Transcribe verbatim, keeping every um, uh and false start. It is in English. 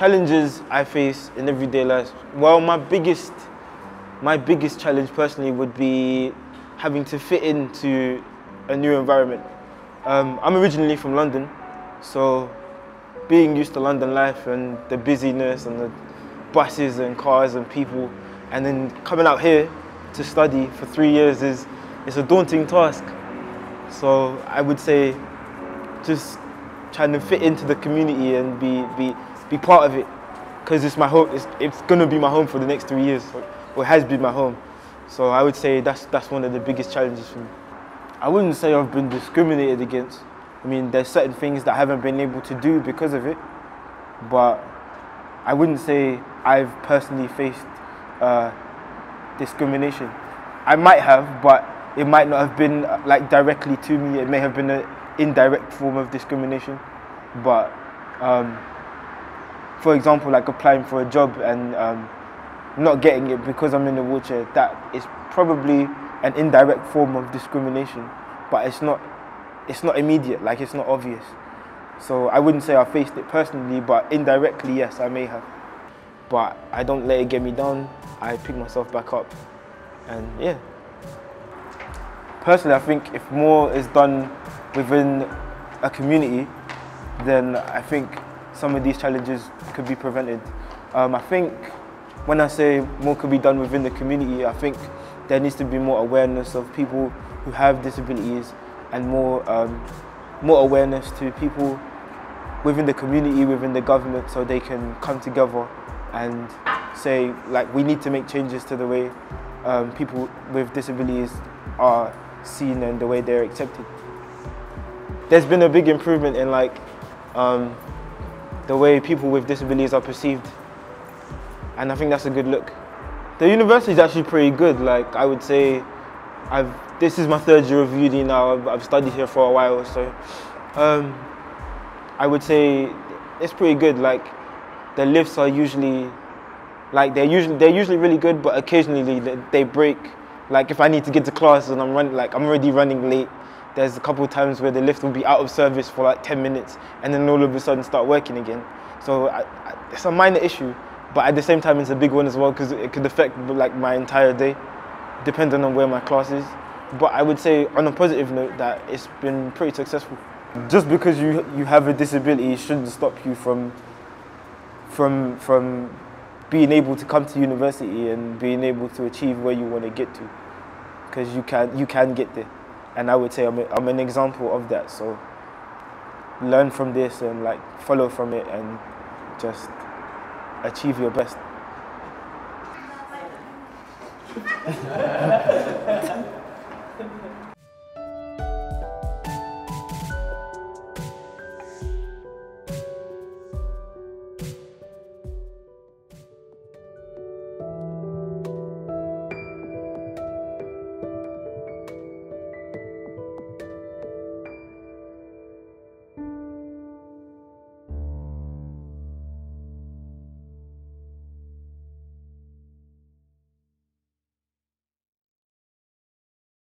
challenges I face in everyday life. Well, my biggest, my biggest challenge personally would be having to fit into a new environment. Um, I'm originally from London, so being used to London life and the busyness and the buses and cars and people, and then coming out here to study for three years is it's a daunting task. So I would say just trying to fit into the community and be, be, be part of it, because it's my home, it's, it's going to be my home for the next three years, or it has been my home. So I would say that's, that's one of the biggest challenges for me. I wouldn't say I've been discriminated against. I mean, there's certain things that I haven't been able to do because of it, but I wouldn't say I've personally faced uh, discrimination. I might have, but it might not have been like directly to me. It may have been an indirect form of discrimination. But um, for example, like applying for a job and um, not getting it because I'm in a wheelchair, that is probably an indirect form of discrimination, but it's not, it's not immediate, like it's not obvious. So I wouldn't say I faced it personally, but indirectly, yes, I may have. But I don't let it get me down. I pick myself back up, and yeah. Personally, I think if more is done within a community, then I think some of these challenges could be prevented. Um, I think when I say more could be done within the community, I think there needs to be more awareness of people who have disabilities, and more, um, more awareness to people within the community, within the government, so they can come together and say, like, we need to make changes to the way um, people with disabilities are seen and the way they're accepted. There's been a big improvement in like um, the way people with disabilities are perceived, and I think that's a good look. The university is actually pretty good. Like, I would say, I've this is my third year of U D now. I've, I've studied here for a while, so um, I would say it's pretty good. Like, the lifts are usually like they're usually they're usually really good, but occasionally they, they break. Like, if I need to get to class and I'm running, like I'm already running late, there's a couple of times where the lift will be out of service for like ten minutes and then all of a sudden start working again. So I, I, it's a minor issue, but at the same time it's a big one as well, because it could affect like my entire day, depending on where my class is. But I would say on a positive note that it's been pretty successful. Just because you you have a disability shouldn't stop you from from from. being able to come to university and being able to achieve where you want to get to, because you can you can get there, and I would say I'm a, I'm an example of that. So learn from this and like follow from it and just achieve your best.